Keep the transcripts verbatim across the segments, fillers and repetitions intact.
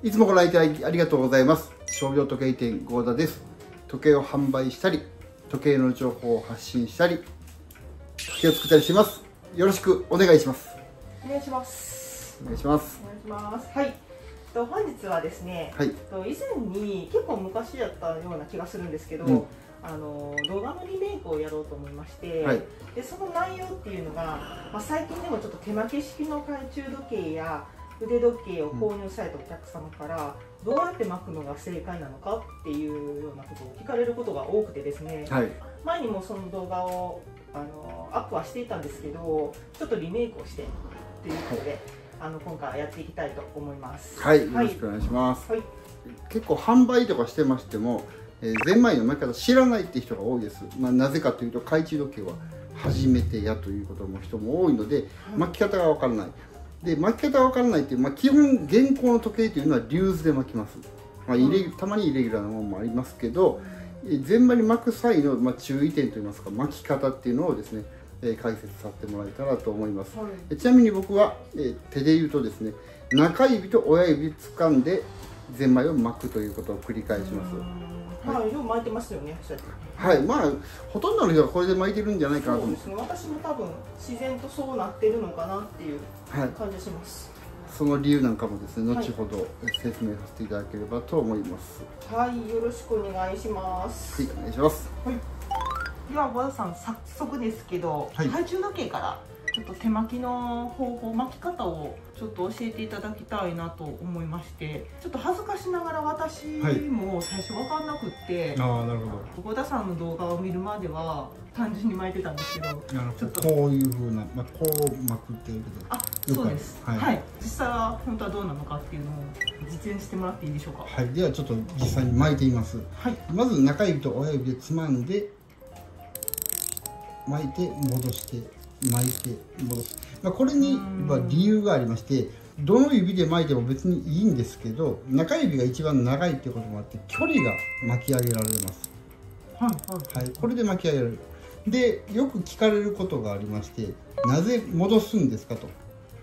いつもご覧いただきありがとうございます。商業時計店合田です。時計を販売したり、時計の情報を発信したり、時計を作ったりします。よろしくお願いします。お願いします。お願いします。お願いします。はい、本日はですね、はい、以前に結構昔だったような気がするんですけど、うん、あの動画のリメイクをやろうと思いまして、はい、でその内容っていうのが、まあ、最近でもちょっと手巻き式の懐中時計や腕時計を購入されたお客様から、うん、どうやって巻くのが正解なのかっていうようなことを聞かれることが多くてですね、はい、前にもその動画をあのアップはしていたんですけど、ちょっとリメイクをしてということで。はい、あの今回やっていきたいと思います。はい、よろしくお願いします。はい、結構販売とかしてましても、えー、ゼンマイの巻き方知らないって人が多いです。まあなぜかというと、懐中時計は初めてやということも人も多いので、巻き方がわからない。で巻き方がわからないっていう、まあ基本現行の時計というのはリューズで巻きます。まあイレギュ、たまにイレギュラーなものもありますけど、ゼンマイに巻く際のまあ注意点といいますか、巻き方っていうのをですね、解説させてもらえたらと思います。はい、ちなみに僕は、えー、手で言うとですね、中指と親指掴んでゼンマイを巻くということを繰り返します。はい、まあよく巻いてますよね。はい、まあほとんどの人がこれで巻いてるんじゃないかなと思います。そうですね、私も多分自然とそうなってるのかなっていう感じします。はい、その理由なんかもですね、後ほど説明させていただければと思います。はい、よろしくお願いします。はい、お願いします。はい、では合田さん、早速ですけど、はい、懐中時計からちょっと手巻きの方法、巻き方をちょっと教えていただきたいなと思いまして、ちょっと恥ずかしながら私も最初分かんなくって、はい、合田さんの動画を見るまでは単純に巻いてたんですけど、ちょっとこういうふうな、まあ、こう巻くっていうことで、あ、そうです、はい、はい、実際は本当はどうなのかっていうのを実演してもらっていいでしょうか。はい、ではちょっと実際に巻いてみます。はい、まず中指と親指でつまんで巻いて戻して巻いて戻す、まあ、これには理由がありまして、どの指で巻いても別にいいんですけど、中指が一番長いっていうこともあって距離が巻き上げられます。はい、はいはい、これで巻き上げられる。でよく聞かれることがありまして、なぜ戻すんですかと、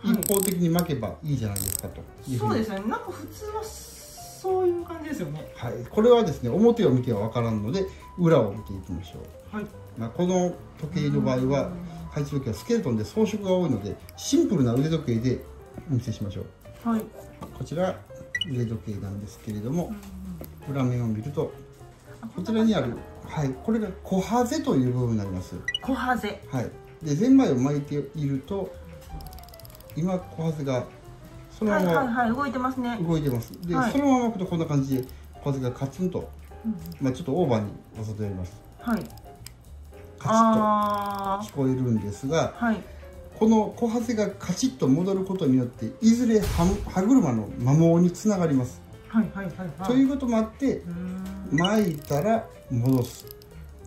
はい、一方的に巻けばいいじゃないですかというふうに。そうですね、なんか普通はそういう感じですよね。はい、これはですね、表を見ては分からんので裏を見ていきましょう。はい、まあこの時計の場合は、懐中時計はスケルトンで装飾が多いので、シンプルな腕時計でお見せしましょう。はい、こちら腕時計なんですけれども、裏面を見るとこちらにある、はい、これが小ハゼという部分になります。小ハゼ、はい、でゼンマイを巻いていると、今小ハゼがそのまま、はいはいはい、動いてますね。動いてます。で、はい、そのまま巻くとこんな感じで小ハゼがカツンと、うん、まあちょっとオーバーにお外やります。はい、カチッと聞こえるんですが、はい、この小ハゼがカチッと戻ることによって、いずれ歯車の摩耗につながります。はいはいはいはい、ということもあって、巻いたら戻す、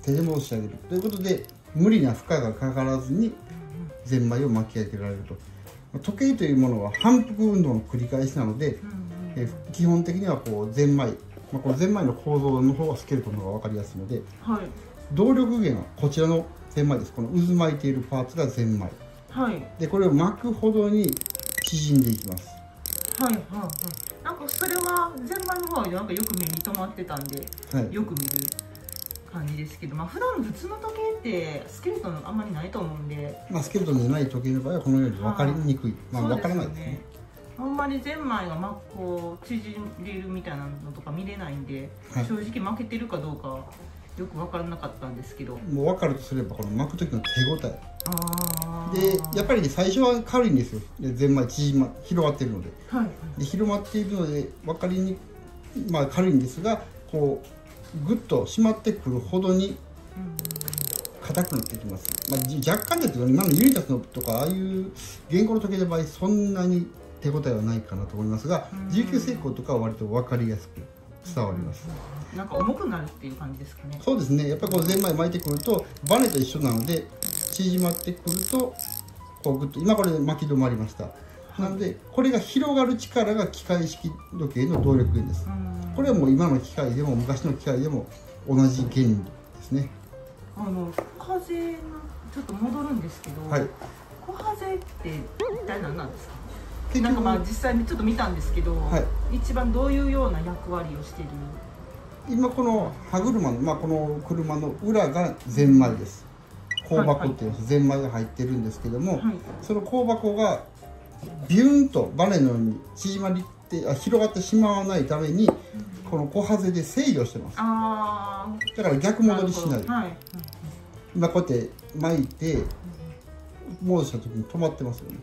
手で戻してあげるということで、無理な負荷がかからずにゼンマイを巻き上げられると。時計というものは反復運動の繰り返しなので、え基本的にはこうゼンマイ、まあ、このゼンマイの構造の方はスケルトンの方が分かりやすいので、はい、動力源はこちらのゼンマイです。この渦巻いているパーツがゼンマイ、はい、でこれを巻くほどに縮んでいきます。はいはいはい、なんかそれはゼンマイの方はなんかよく目に留まってたんで、はい、よく見る感じですけど、まあ普段普通の時計ってスケルトンあんまりないと思うんで、まあスケルトンじゃない時計の場合はこのように分かりにくい、まあ分からないですね。あんまりゼンマイがまこう縮んでるみたいなのとか見れないんで、はい、正直巻けてるかどうかよく分からなかったんですけど、もう分かるとすればこの巻く時の手応え、あでやっぱり、ね、最初は軽いんですよ。ゼンマイ縮ま広がっているので、はいはい、で広まっているので分かりに、まあ、軽いんですが、こうグッと締まってくるほどに硬くなってきます、まあ、若干ですけど、今のユニタスのとかああいう現行の時計の場合そんなに手応えはないかなと思いますが、じゅうきゅう世紀とかは割と分かりやすく伝わります。なんか重くなるっていう感じですかね。そうですね、やっぱりこうゼンマイ巻いてくるとバネと一緒なので縮まってくるとこうグッと、今これで巻き止まりました、はい、なのでこれが広がる力が機械式時計の動力源です。これはもう今の機械でも昔の機械でも同じ原理ですね。あの風のちょっと戻るんですけど、はい、小ハゼって一体何なんですか。なんかまあ実際にちょっと見たんですけど、はい、一番どういうような役割をしている？今この歯車の、まあ、この車の裏がゼンマイです。香箱っていうんです。ゼンマイが入ってるんですけども、はい、その香箱がビューンとバネのように縮まりってあ広がってしまわないために、この小ハゼで制御してます。あー、だから逆戻りしない。はい、今こうやって巻いて戻した時に止まってますよね。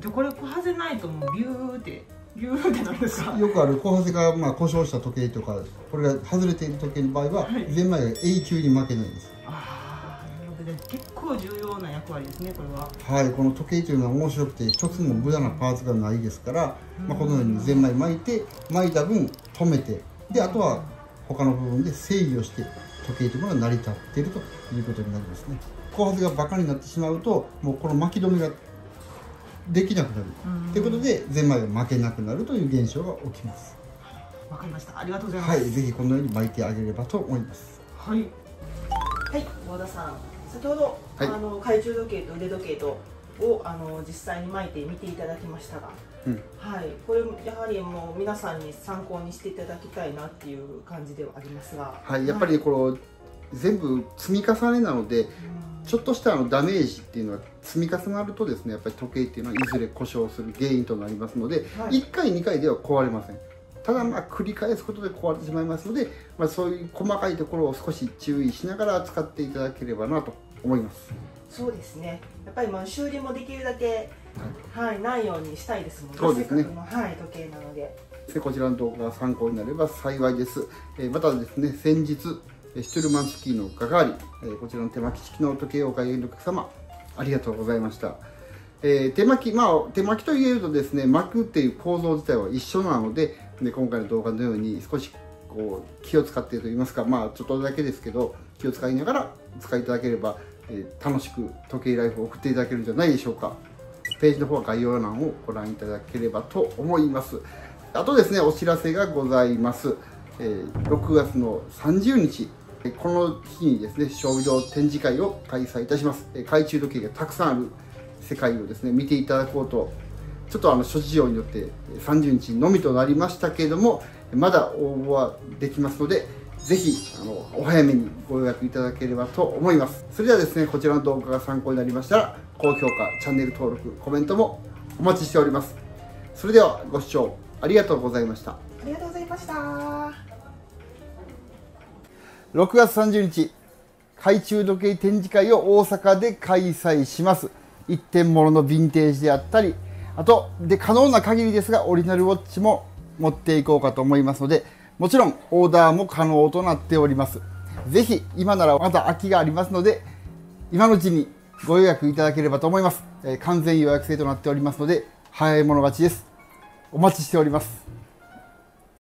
じゃこれ小ハゼないともうビューってビューってなんですか？よくある小ハゼがまあ故障した時計とか、これが外れている時計の場合はゼンマイが永久に負けないんです。ああ、なるほど。結構重要な役割ですね、これは。はい、この時計というのは面白くて一つも無駄なパーツがないですから、うん、まあこのようにゼンマイ巻いて巻いた分止めて、であとは他の部分で制御して時計というものが成り立っているということになりますね。小ハゼがバカになってしまうと、もうこの巻き止めができなくなるということで、ゼンマイが負けなくなるという現象が起きます。わかりました。ありがとうございます。はい、ぜひこのように巻いてあげればと思います。はい。はい、和田さん、先ほど、はい、あの懐中時計と腕時計とをあの実際に巻いて見ていただきましたが、うん、はい、これやはりもう皆さんに参考にしていただきたいなっていう感じではありますが、はい、やっぱりこの、はい、全部積み重ねなので。うん、ちょっとしたあのダメージっていうのは積み重なるとですね、やっぱり時計っていうのはいずれ故障する原因となりますので、はい、いっかいにかいでは壊れません。ただまあ繰り返すことで壊れてしまいますので、まあ、そういう細かいところを少し注意しながら使っていただければなと思います。そうですね、やっぱりまあ修理もできるだけ、はいはい、ないようにしたいですもんね。そうですね、はい、時計なので。こちらの動画が参考になれば幸いです。えー、またですね、先日シュトゥルマンスキーのガガーリン、こちらの手巻き式の時計をお買い上げのお客様、ありがとうございました。えー、手巻き、まあ手巻きといえるとですね、巻くっていう構造自体は一緒なので、で今回の動画のように少しこう気を使ってといいますか、まあちょっとだけですけど気を使いながら使いいただければ、えー、楽しく時計ライフを送っていただけるんじゃないでしょうか。ページの方は概要欄をご覧いただければと思います。あとですね、お知らせがございます。えー、ろくがつのさんじゅうにち、この日にですね、商業展示会を開催いたします。懐中時計がたくさんある世界をですね、見ていただこうと、ちょっとあの諸事情によってさんじゅうにちのみとなりましたけれども、まだ応募はできますので、ぜひあのお早めにご予約いただければと思います。それではですね、こちらの動画が参考になりましたら、高評価、チャンネル登録、コメントもお待ちしております。それではご視聴ありがとうございました。ありがとうございました。ろくがつさんじゅうにち、懐中時計展示会を大阪で開催します。一点物のヴィンテージであったり、あとで可能な限りですがオリジナルウォッチも持っていこうかと思いますので、もちろんオーダーも可能となっております。ぜひ今ならまだ空きがありますので、今のうちにご予約いただければと思います。えー、完全予約制となっておりますので、早い者勝ちです。お待ちしております。